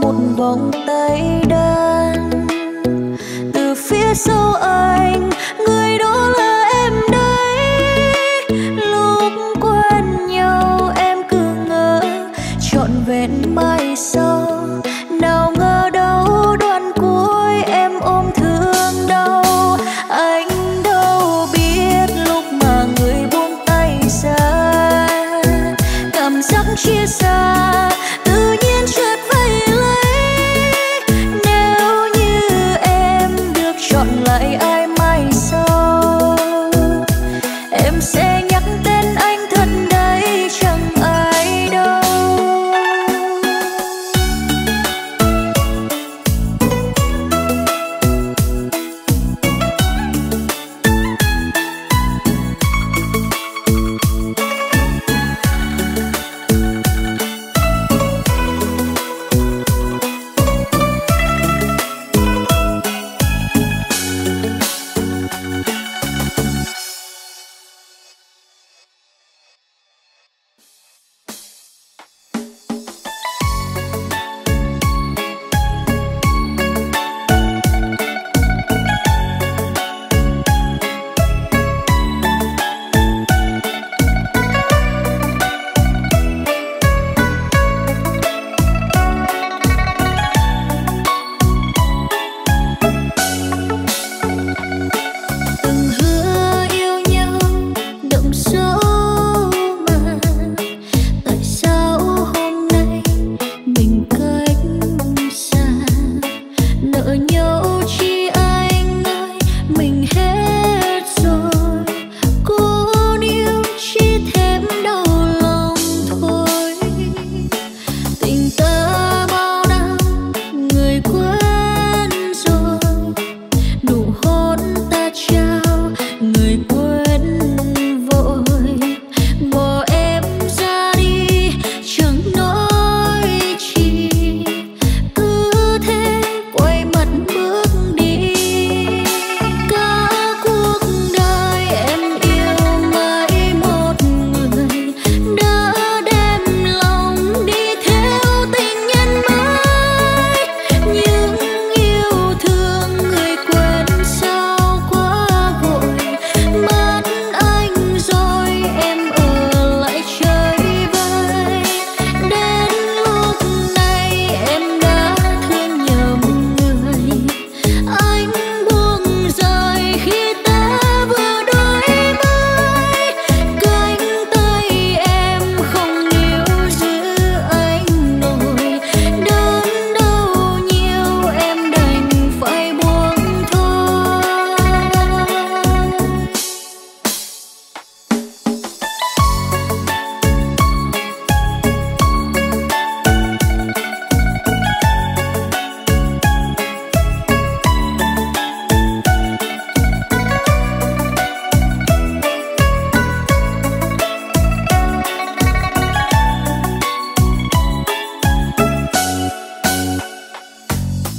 một vòng tay đơn từ phía sau anh. Người đó là em đấy, lúc quen nhau em cứ ngỡ trọn vẹn mai sau, nào ngờ đâu đoạn cuối em ôm thương đau. Anh đâu biết lúc mà người buông tay ra, cảm giác chia xa tự nhiên chợt vây lấy. Nếu như em được chọn lại ai mai sau, em sẽ nhắc tên anh thật đấy chẳng ai đâu.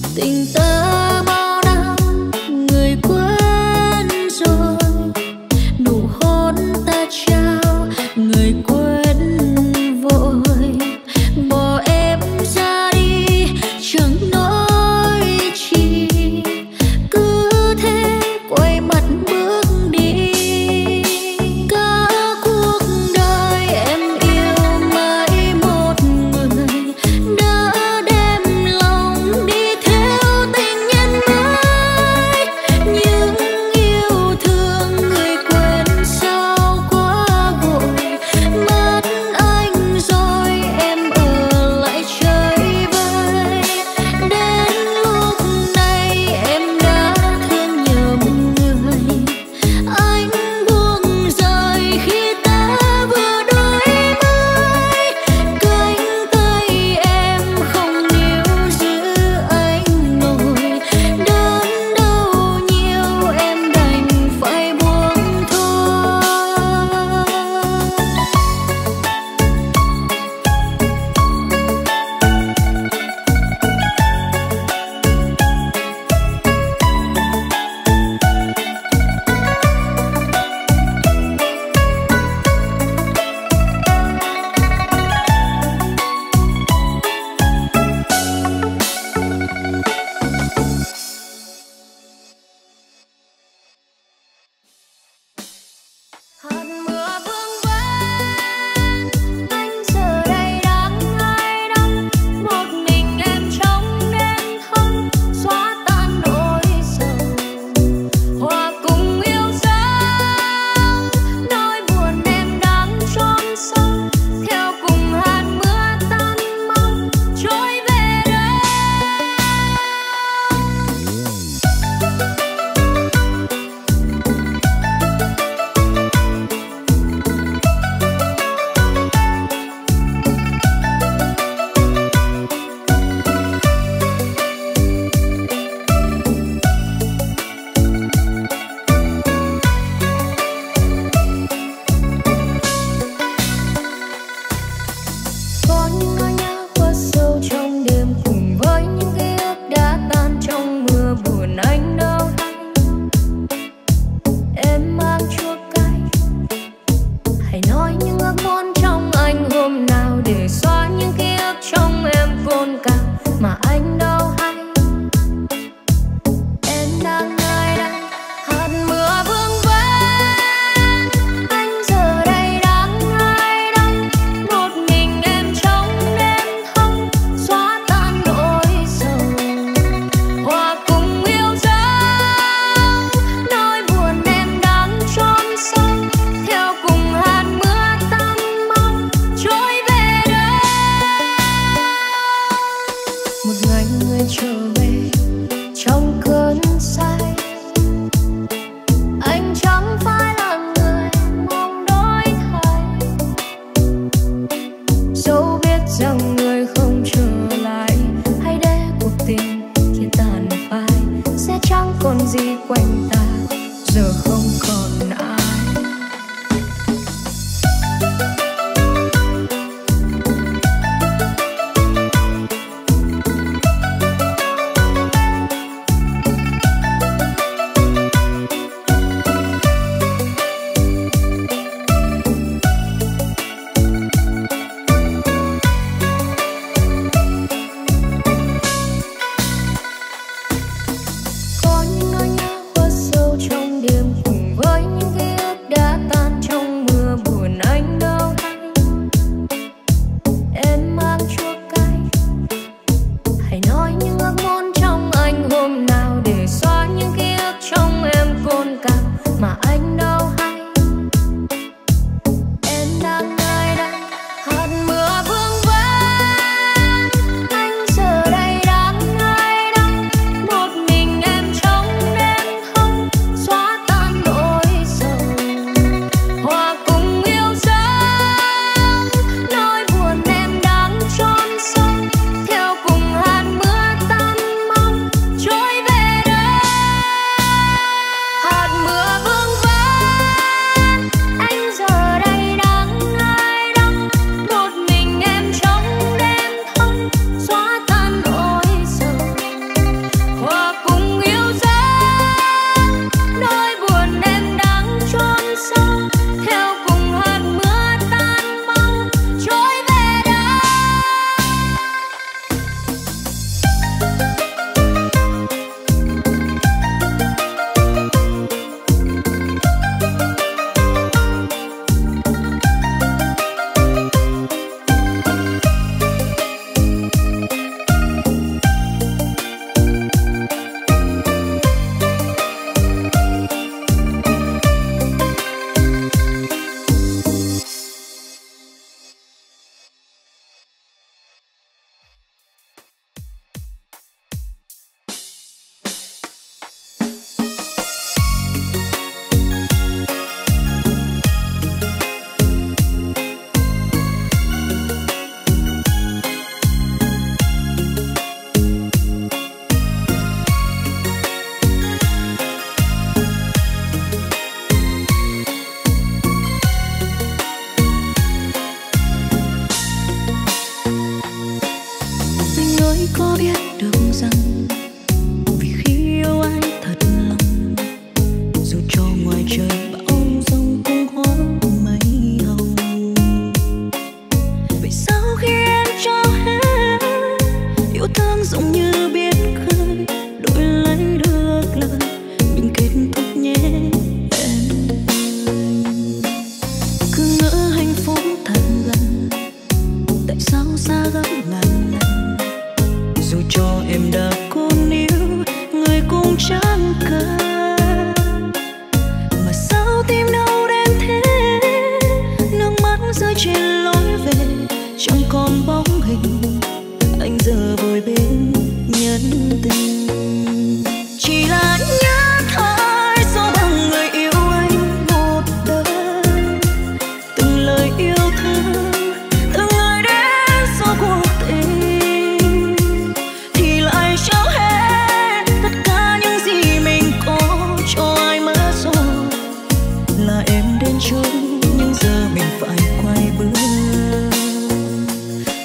Hãy subscribe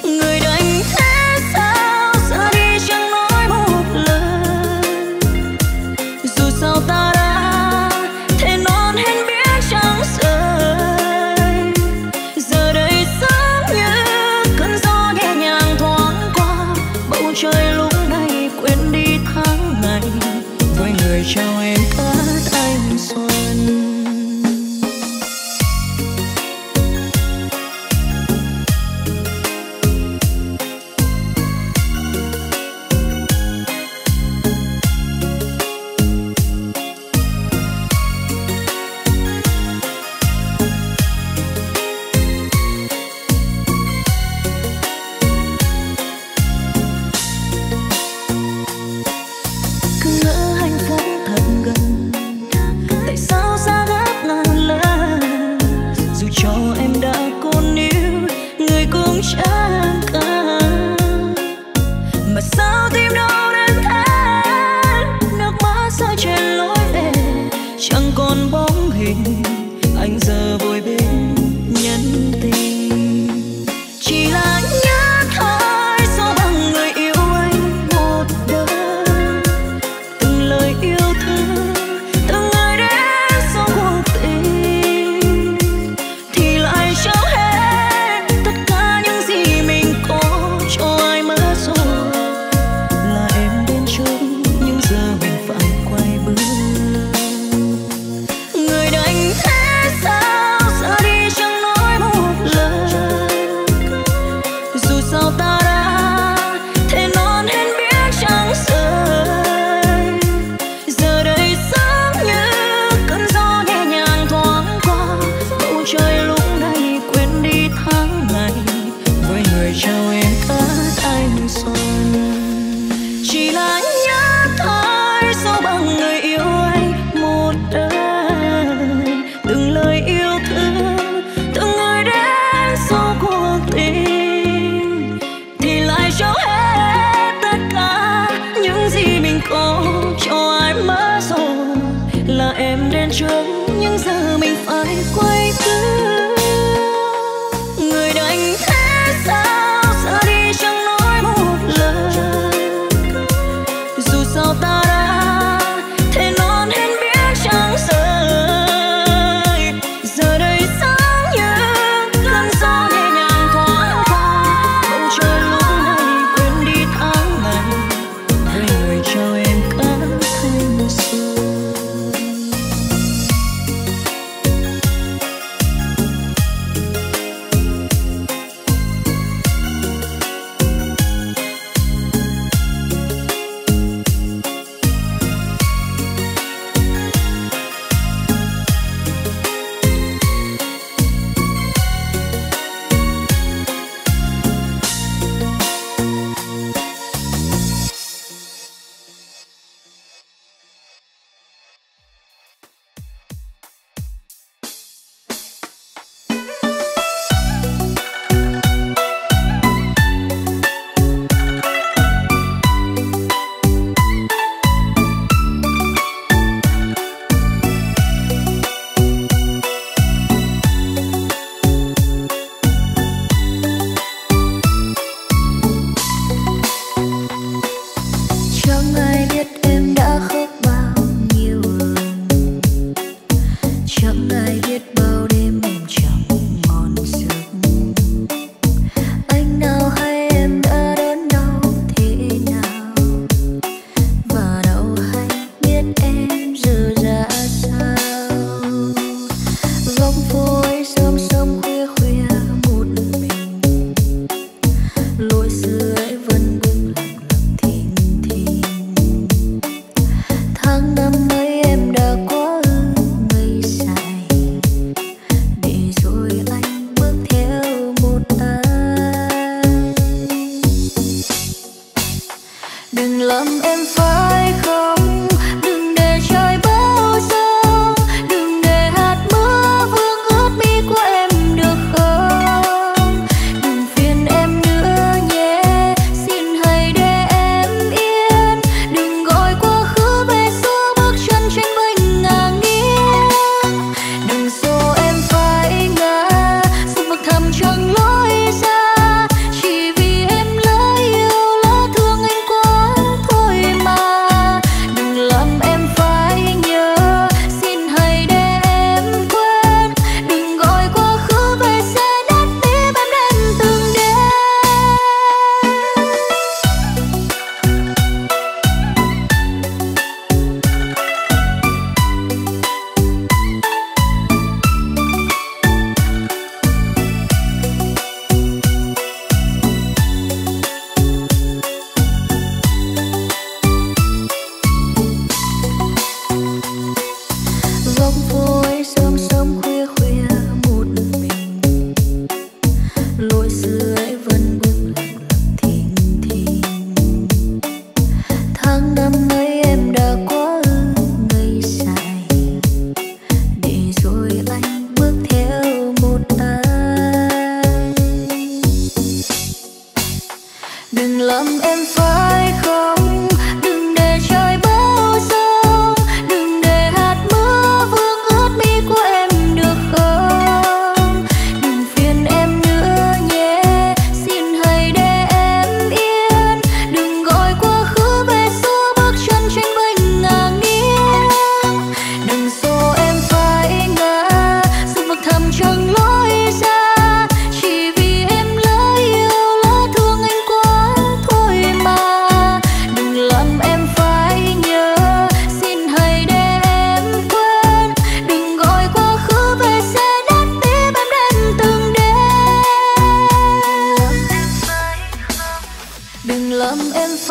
người đành thế sao, giờ đi chẳng nói một lời. uyên đi tháng ngày, quay người chào em cát anh xuân.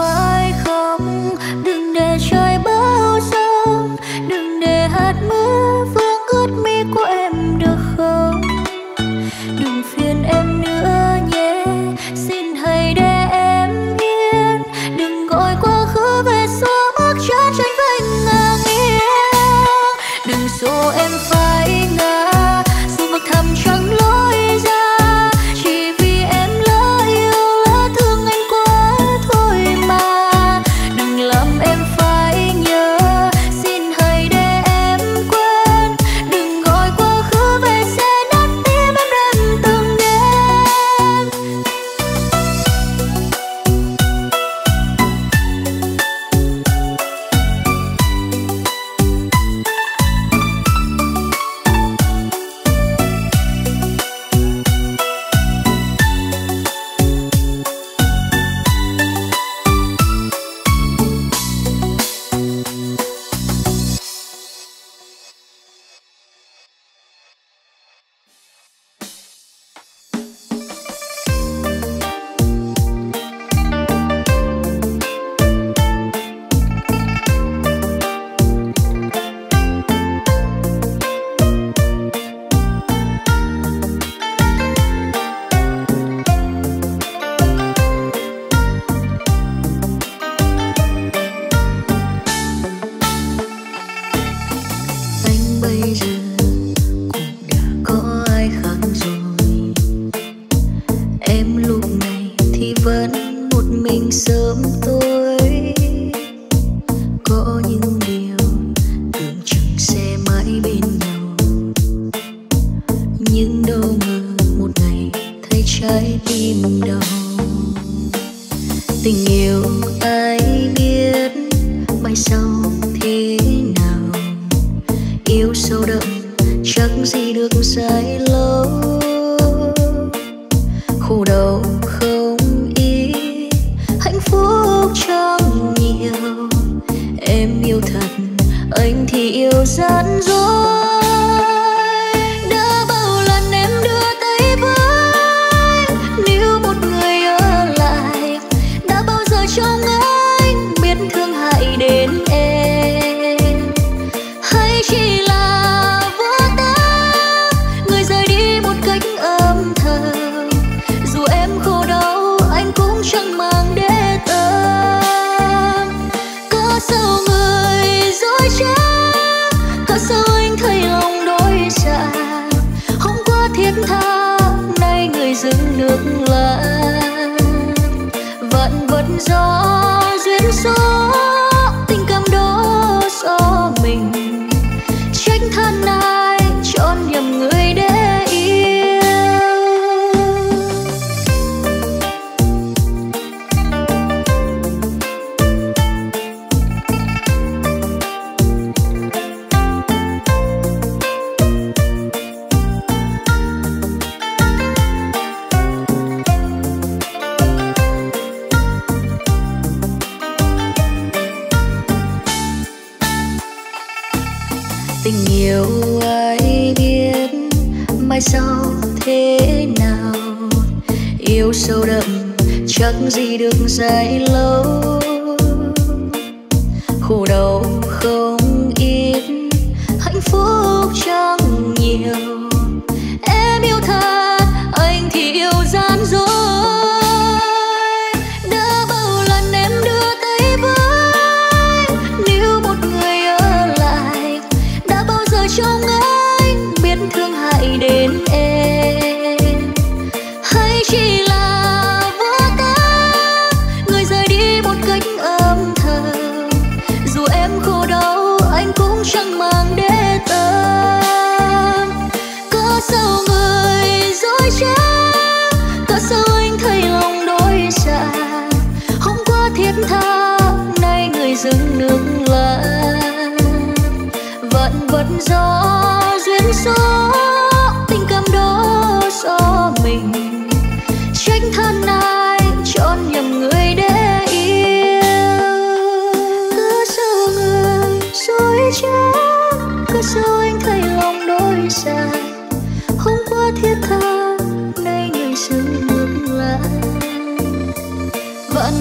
phải không? Đừng để trời bão giông, đừng để hạt mưa vương ướt mi của em được không? Đừng phiền em nữa nhé, xin hãy để em yên. Đừng gọi quá khứ về số mắt trái tranh vênh ngang nghiêng. Đừng dỗ em phải ngã, dù vực thẳm chẳng lối ra.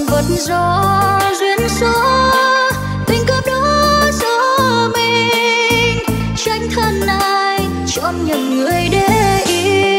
Vẫn vượt gió duyên số tình cướp đó do mình tranh thân ai chọn nhầm người để yêu.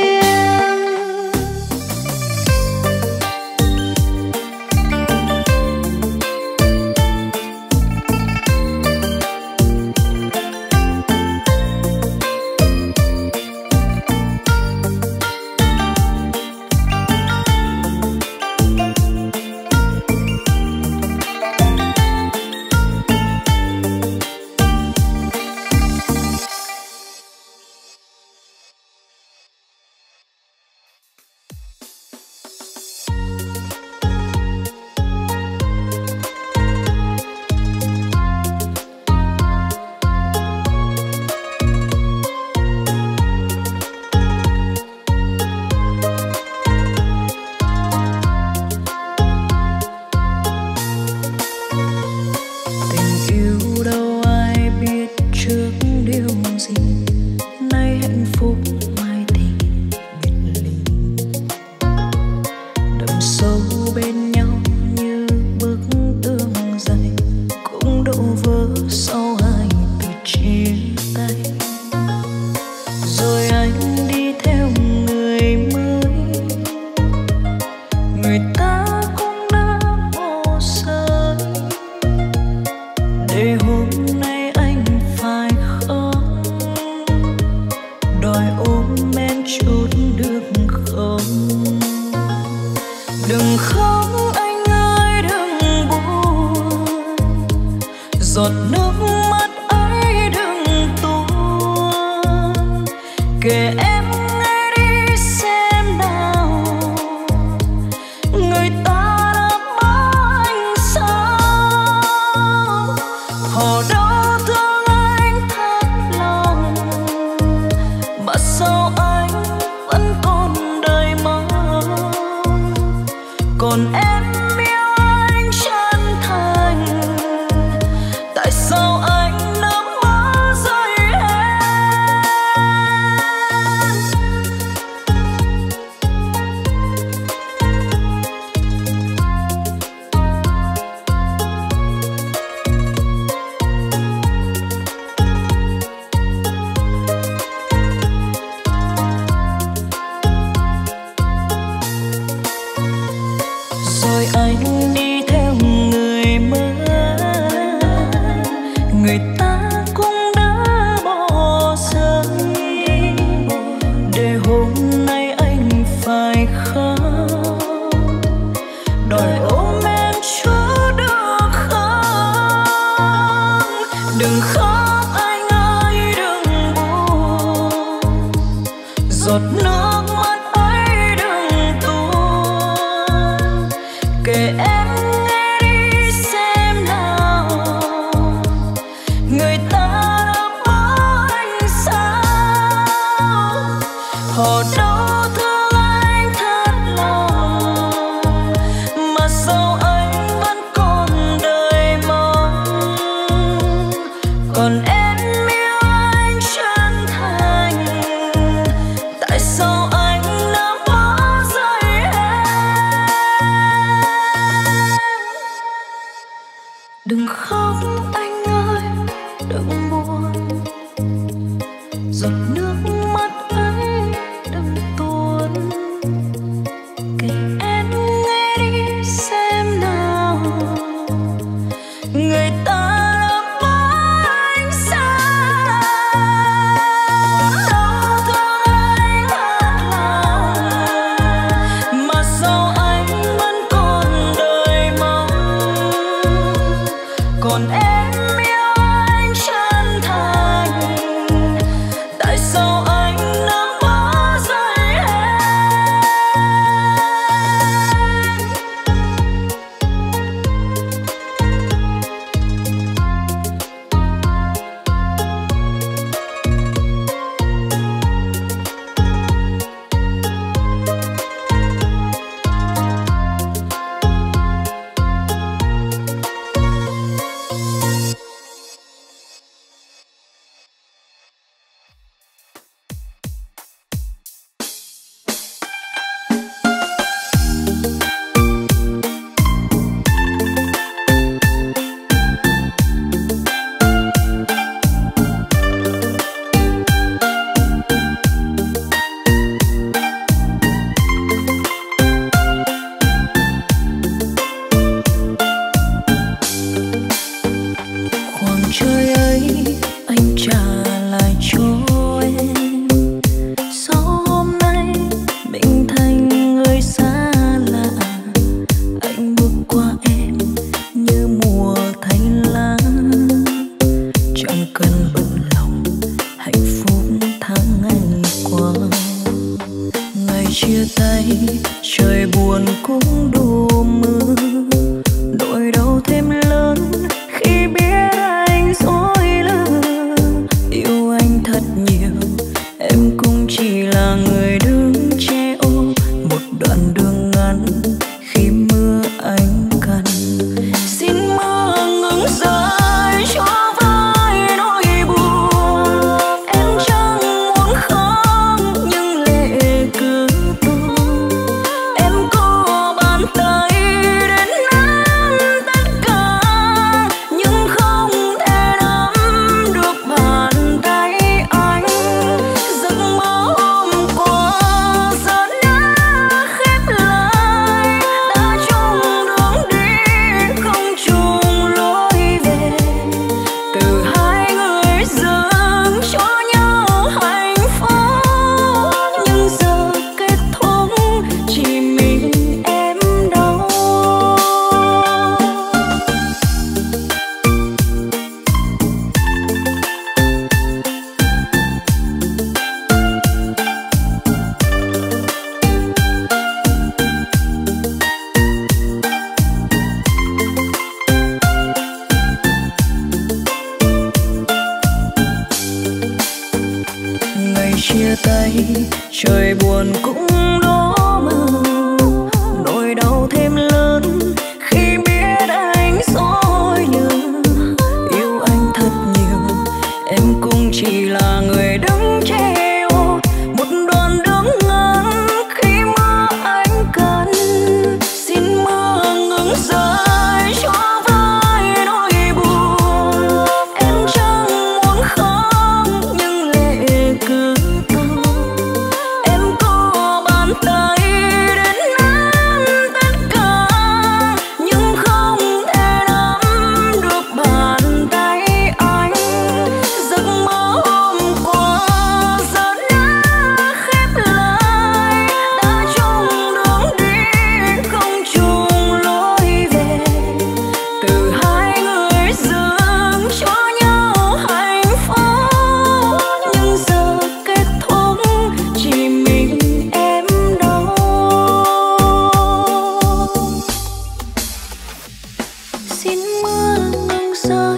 Sao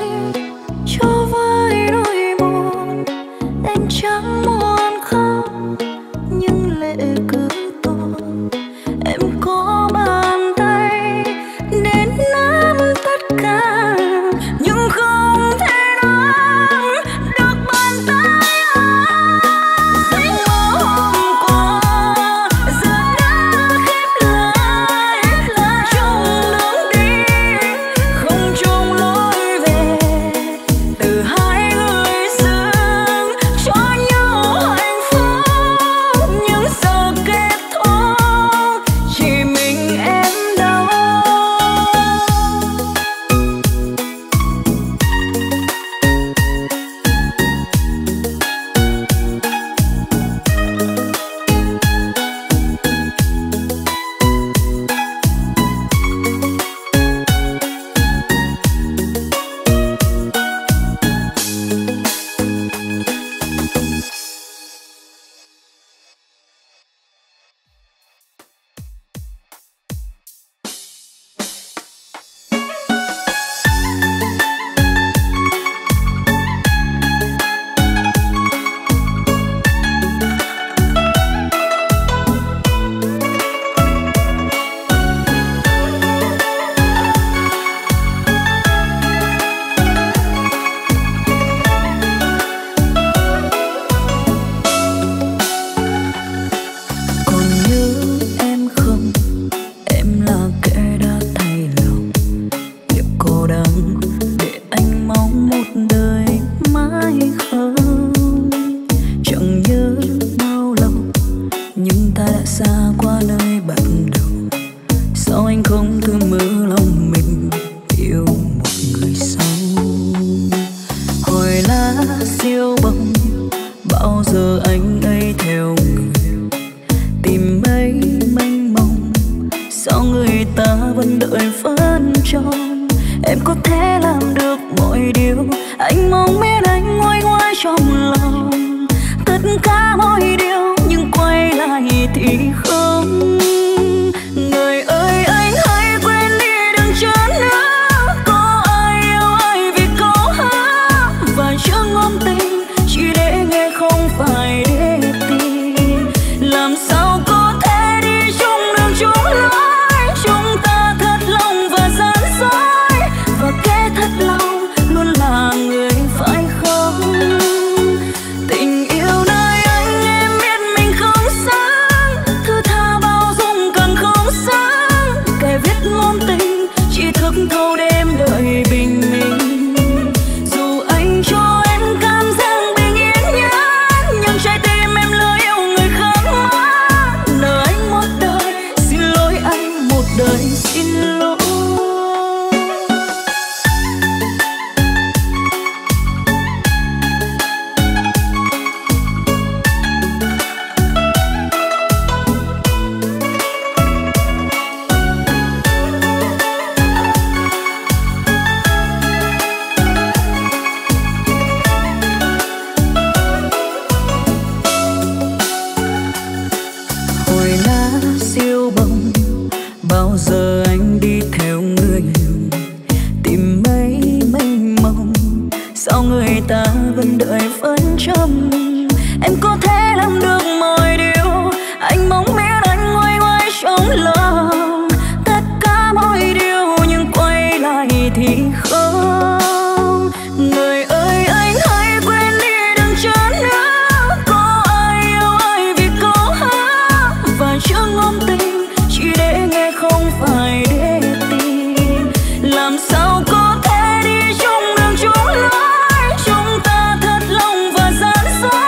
có thể đi chung đường chúng lối, chúng ta thật lòng và gian dối.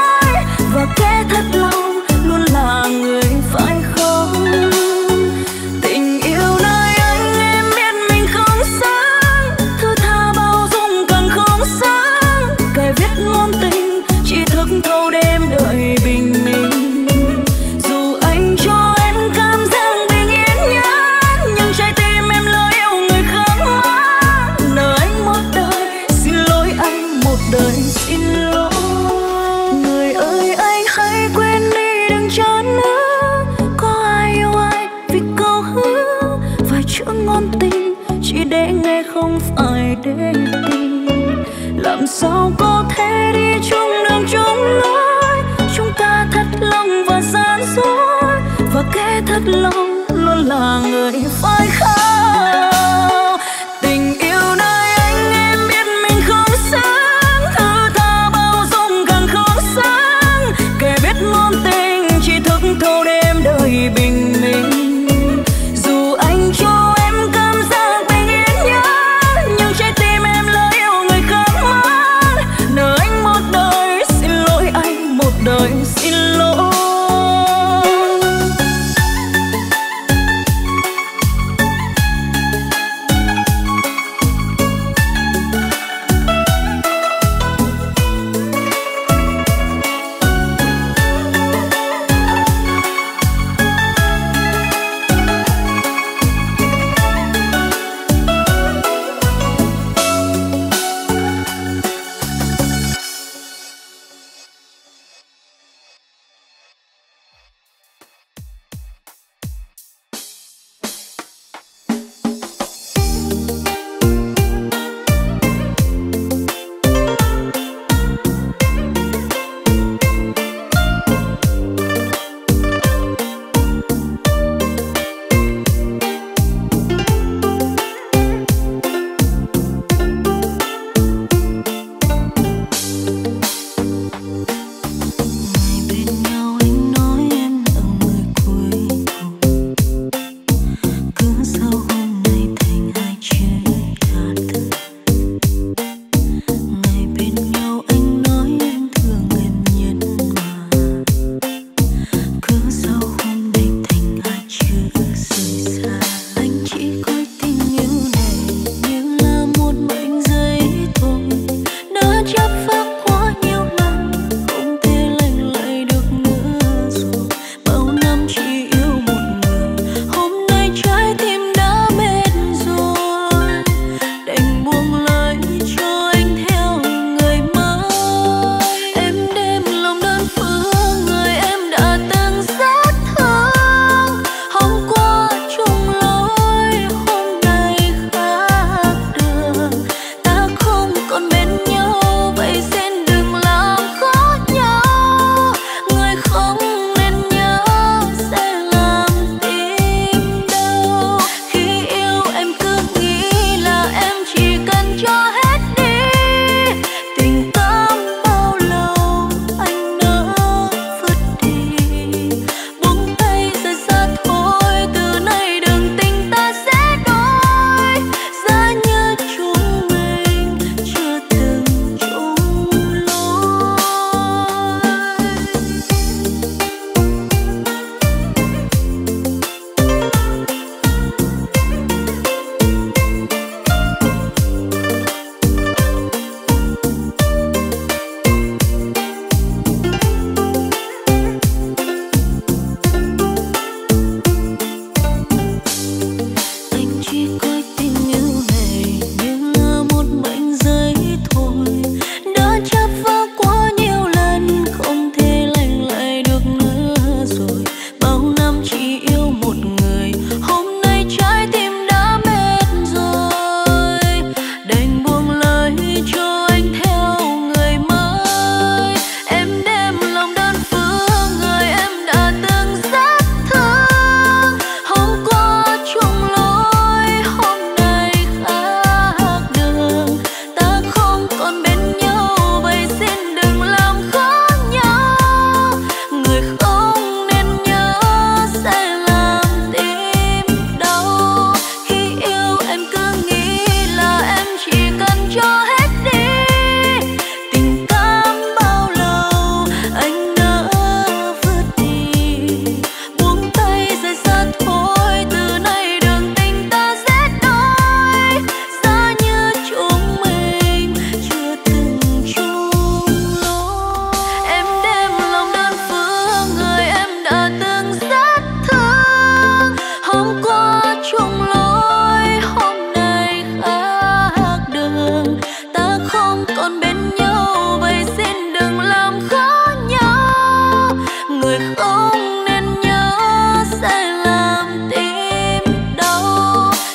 để đi. Làm sao có thể đi chung đường chung lối? Chúng ta thật lòng và gian dối, và kẻ thật lòng luôn là người phải khao. Tình yêu nơi anh em biết mình không sáng, thứ tha bao dung càng không sáng. Kẻ biết môn tình chỉ thức thâu đêm đời bình minh.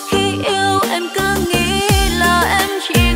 Khi yêu em cứ nghĩ là em chỉ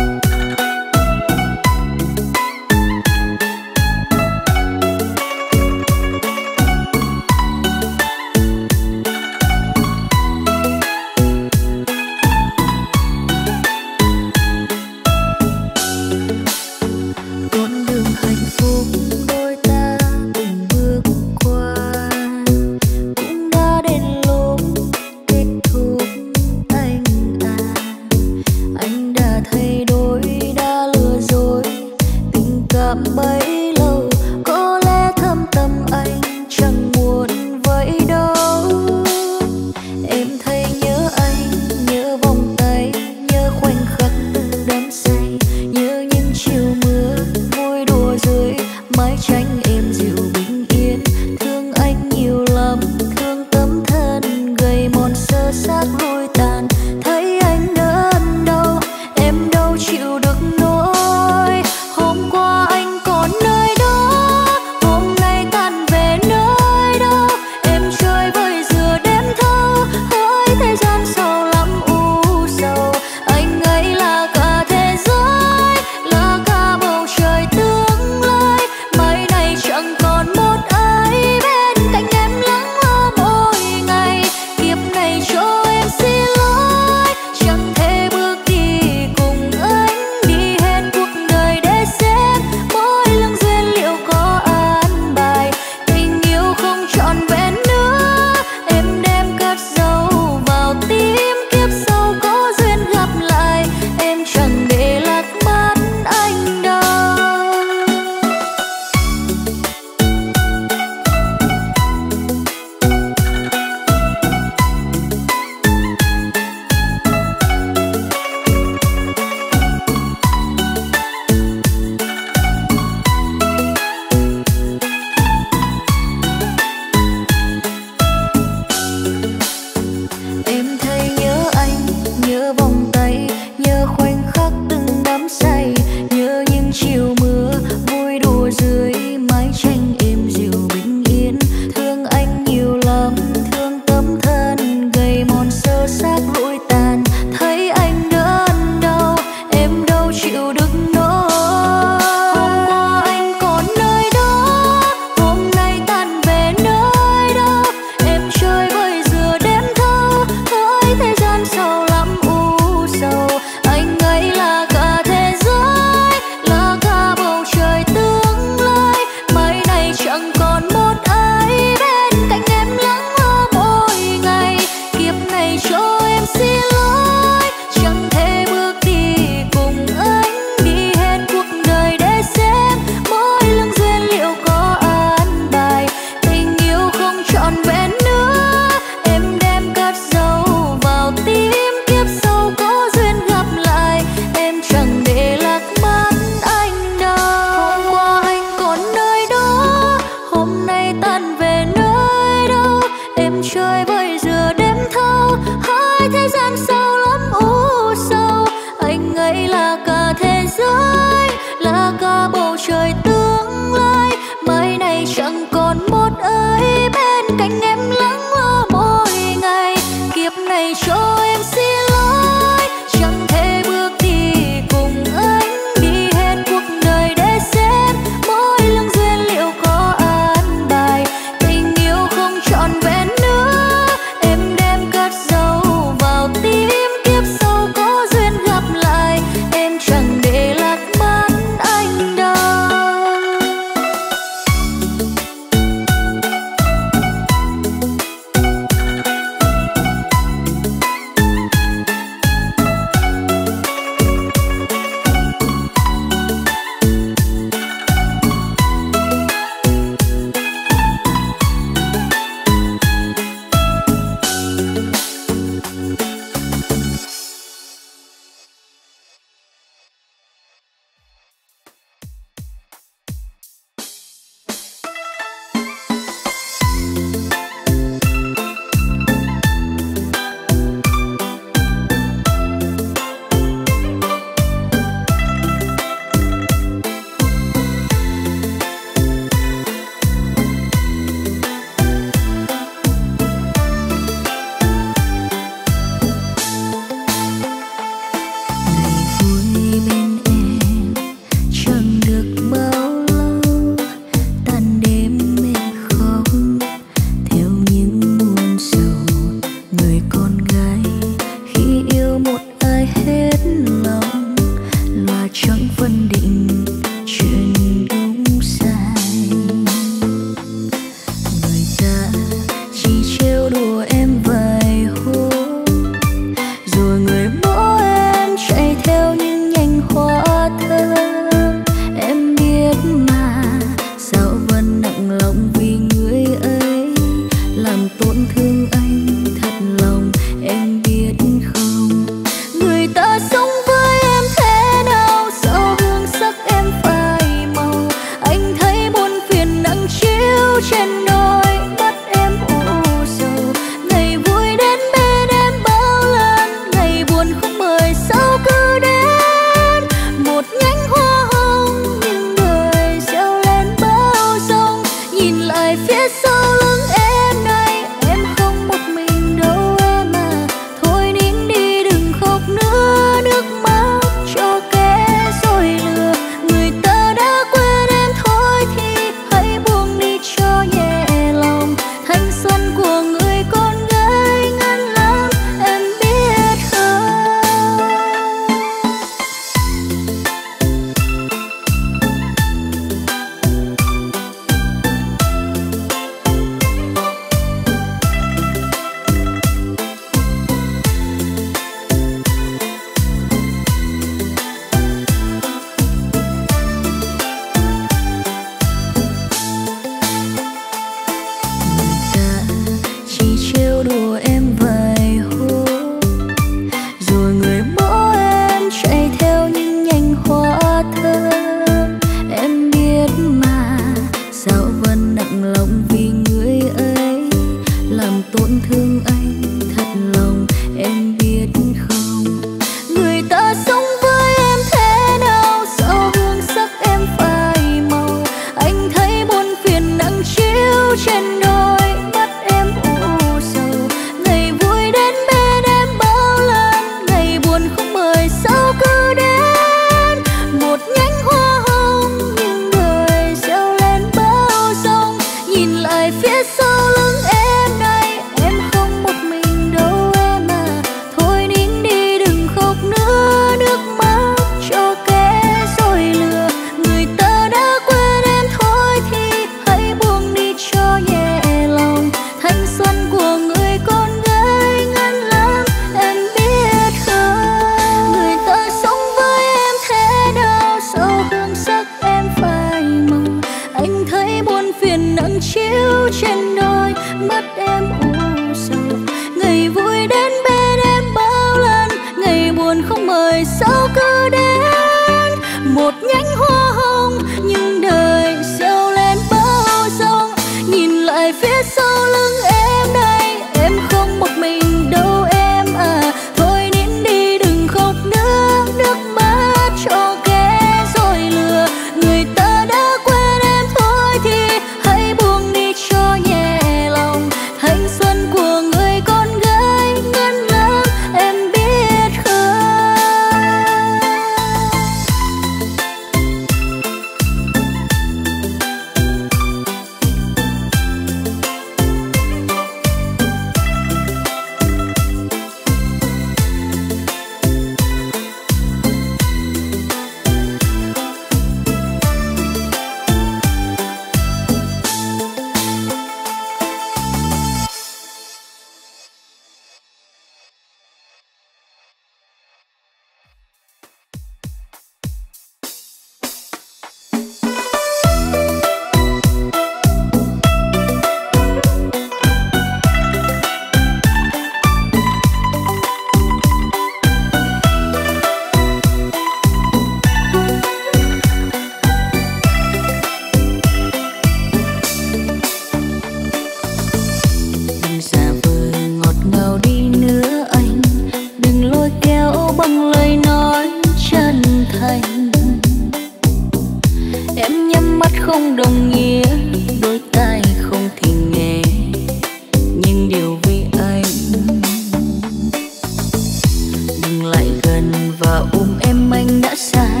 anh đã sẵn,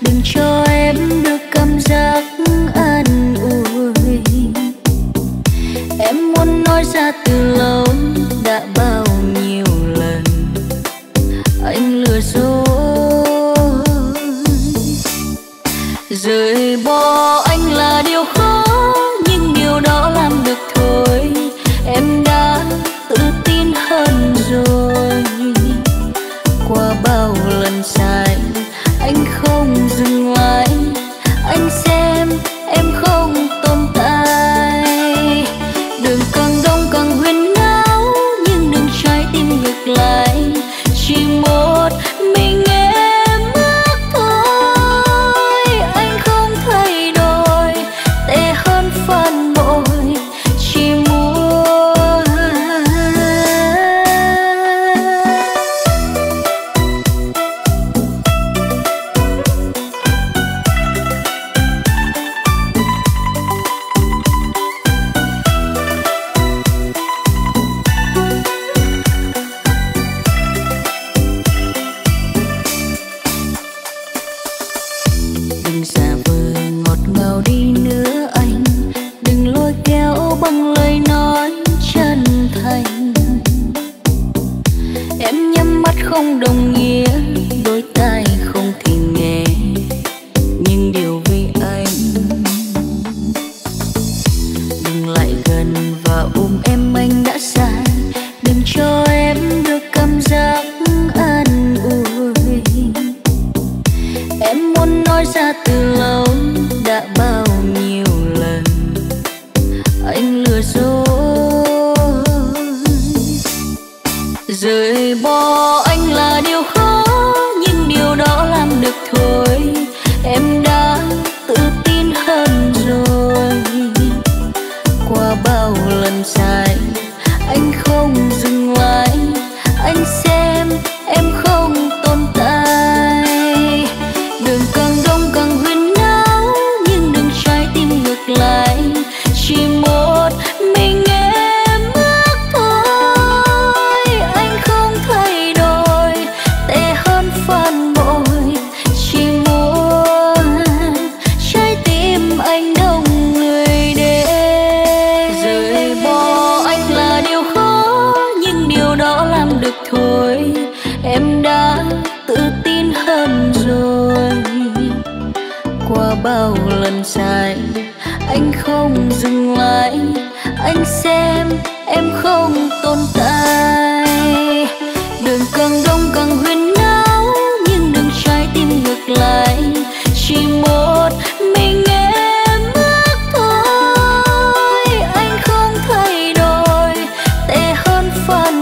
đừng cho em được cảm giác an ủi. Em muốn nói ra từ lâu đã bao nhiêu lần anh lừa dối. Rời bỏ anh là điều khó, nhưng điều đó làm được thôi. Em đã tự tin hơn rồi. Qua bao lần sai, anh không dừng lại. Anh xem em không tồn tại. Đường càng đông càng huyên náo, nhưng đừng trái tim ngược lại. Chỉ một mình em ước thôi. Anh không thay đổi, tệ hơn phản bội. Chỉ muốn không đồng nghĩa đôi tai không thể nghe nhưng điều vì anh. Đừng lại gần và ôm em, anh đã sai. Đừng cho em được cảm giác an ủi. Em muốn nói ra từ lâu đã bao nhiêu lần anh lừa dối. Rời bỏ anh là điều khó, nhưng điều đó làm được thôi. Em đã tự tin hơn rồi. Qua bao lần sai, anh không dừng lại. Anh xem em không tồn tại. Đường càng đông càng huyên náo, nhưng đừng trái tim ngược lại. Chỉ một mình thôi. Em đã tự tin hơn rồi. Qua bao lần sai, anh không dừng lại. Anh xem em không tồn tại. Đường càng đông càng huyên náo, nhưng đừng trái tim ngược lại. Chỉ một mình em ước thôi. Anh không thay đổi, tệ hơn phản.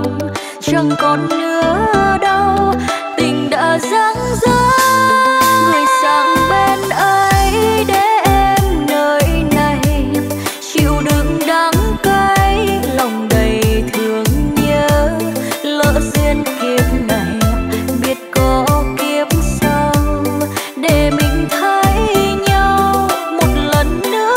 lòng chẳng còn nữa đâu, tình đã giăng dở người sang bên ấy để em nơi này chịu đựng đắng cay lòng đầy thương nhớ. Lỡ duyên kiếp này biết có kiếp sau để mình thấy nhau một lần nữa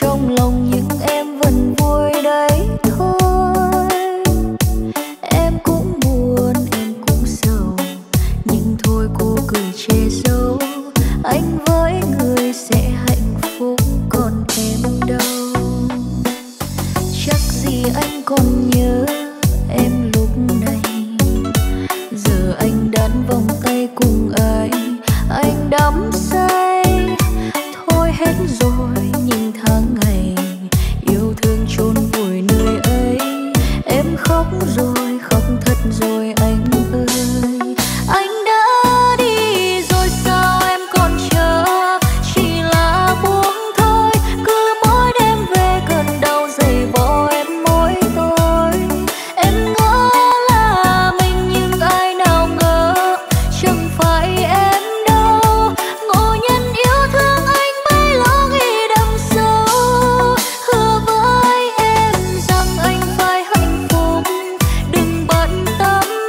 trong lòng những em vẫn vui đấy thôi. Em cũng buồn, em cũng sầu, nhưng thôi cô cười che giấu. Anh với người sẽ hạnh phúc, còn em đâu? Chắc gì anh còn nhớ em lúc này. Giờ anh đan vòng tay cùng ai, anh đắm say. Thôi hết rồi. Rồi khóc thật rồi anh ơi, anh đã đi rồi sao em còn chờ? Chỉ là buông thôi, cứ mỗi đêm về cơn đau dày vò em mỗi tối. Em ngỡ là mình nhưng ai nào ngờ chẳng phải em đâu. Ngộ nhận yêu thương anh bấy lâu ghi đậm sâu, hứa với em rằng anh phải hạnh phúc. Hãy subscribe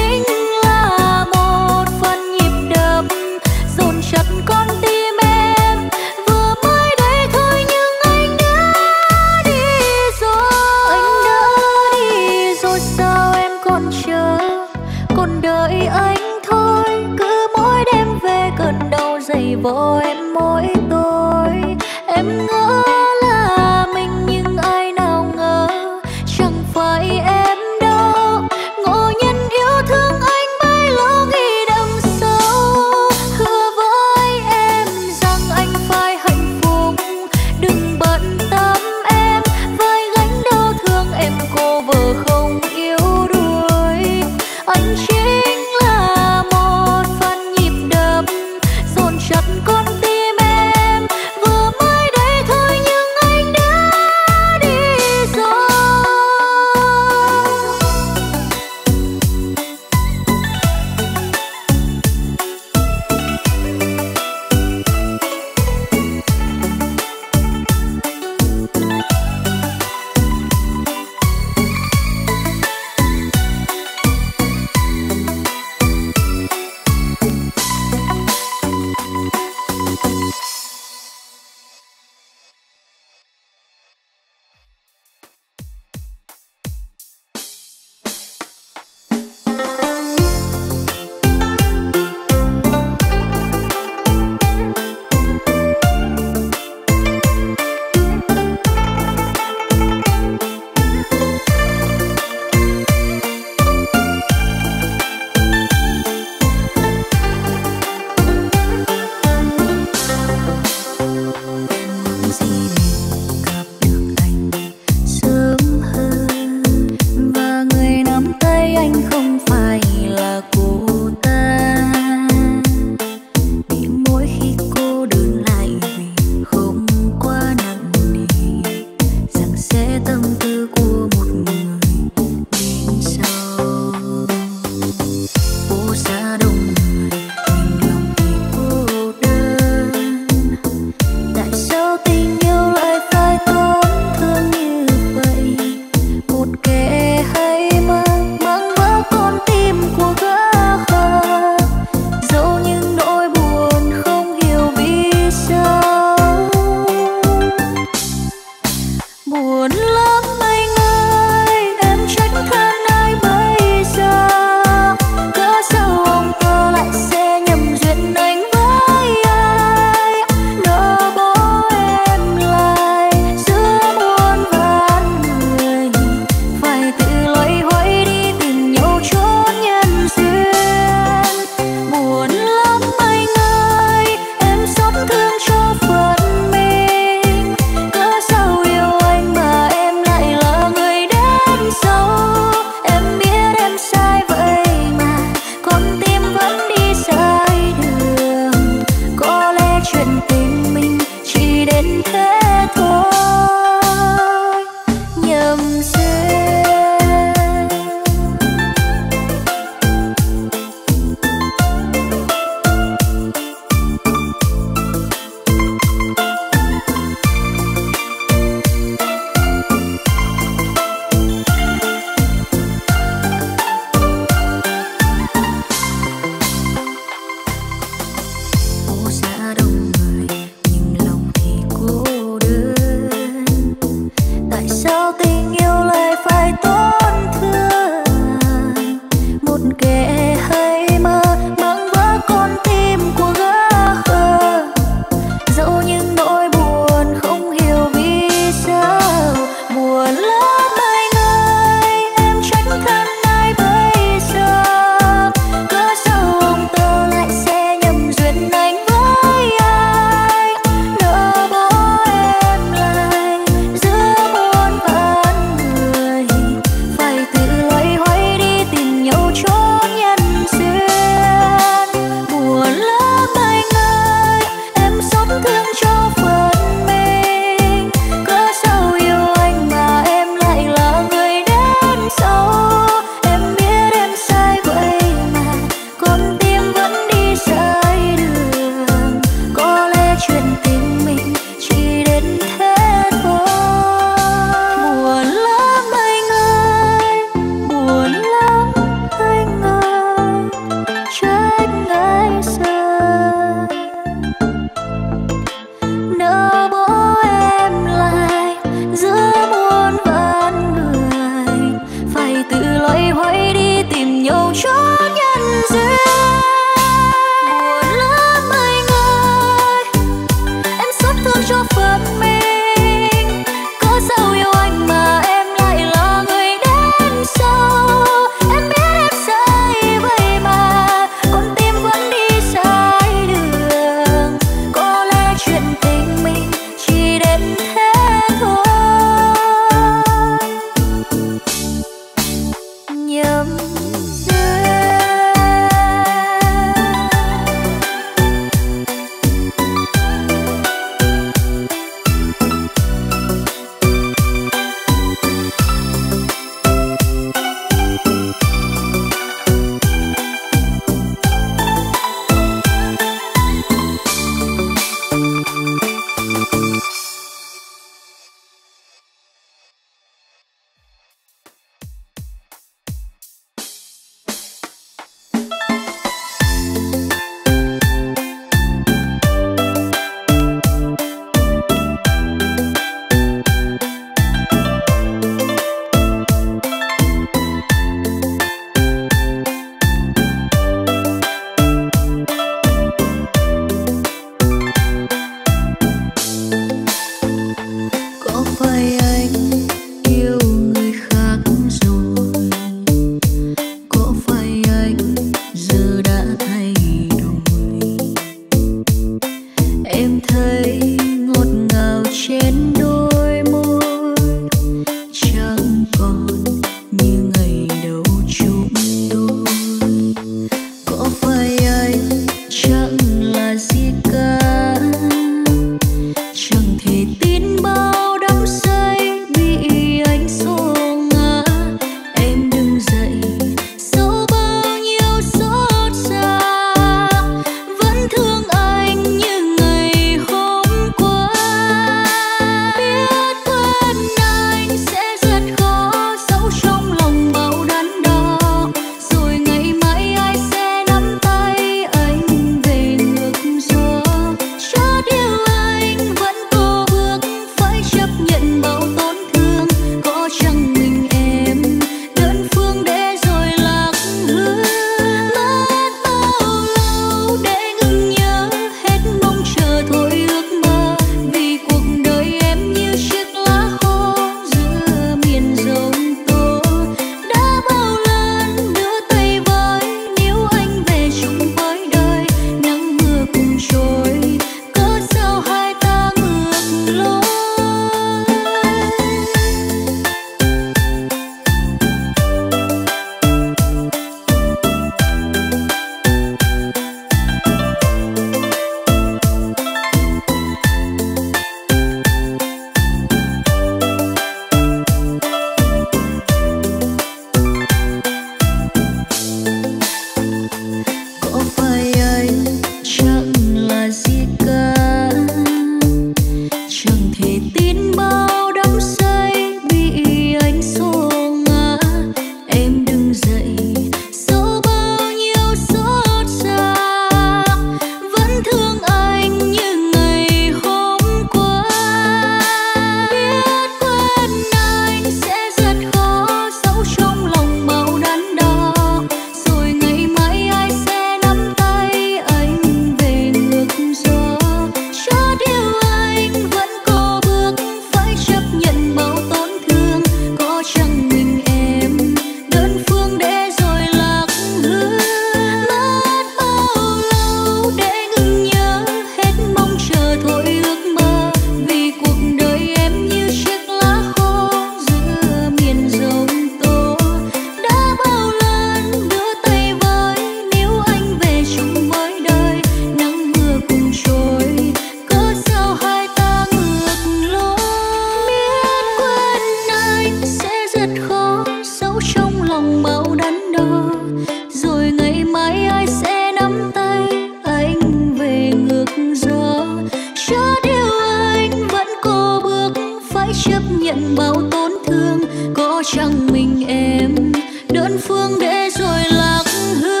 nhận bao tổn thương, có chăng mình em đơn phương để rồi lạc hướng.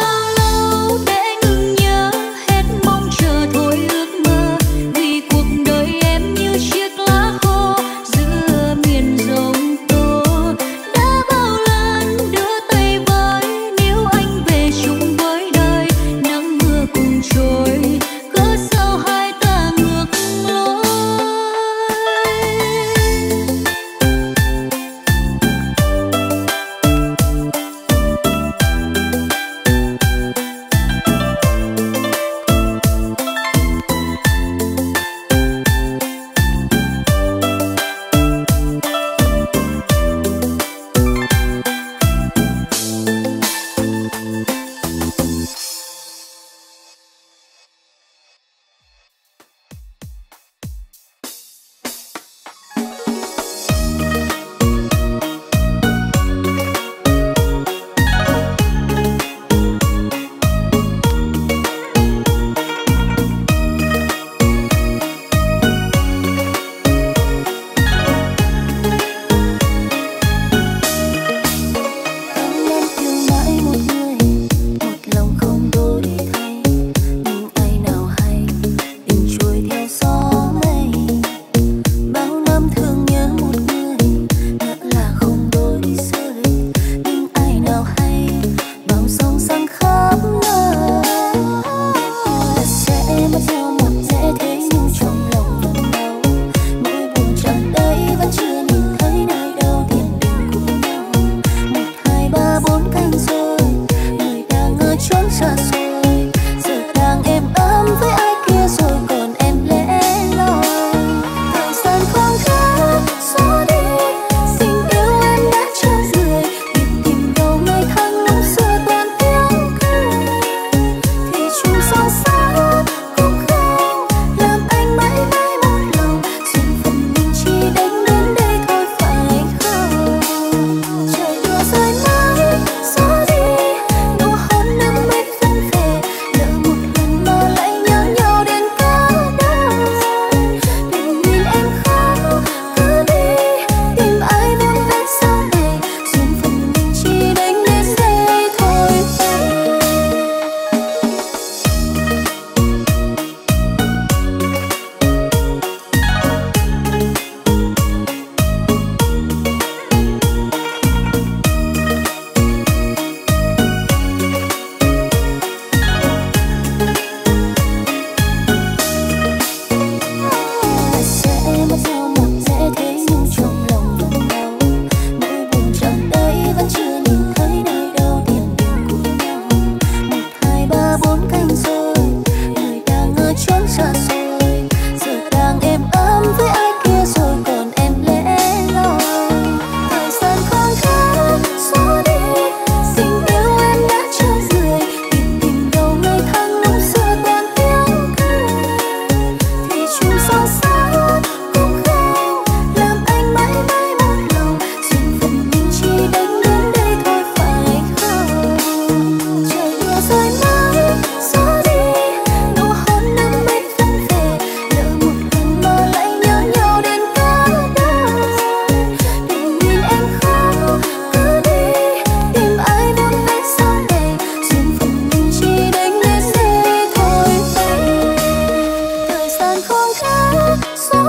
Bao lâu để ngừng nhớ, hết mong chờ thôi ước mơ, vì cuộc đời em như chiếc lá khô giữa miền giông tố. Đã bao lần đưa tay với, nếu anh về chung với đời, nắng mưa cùng trôi. So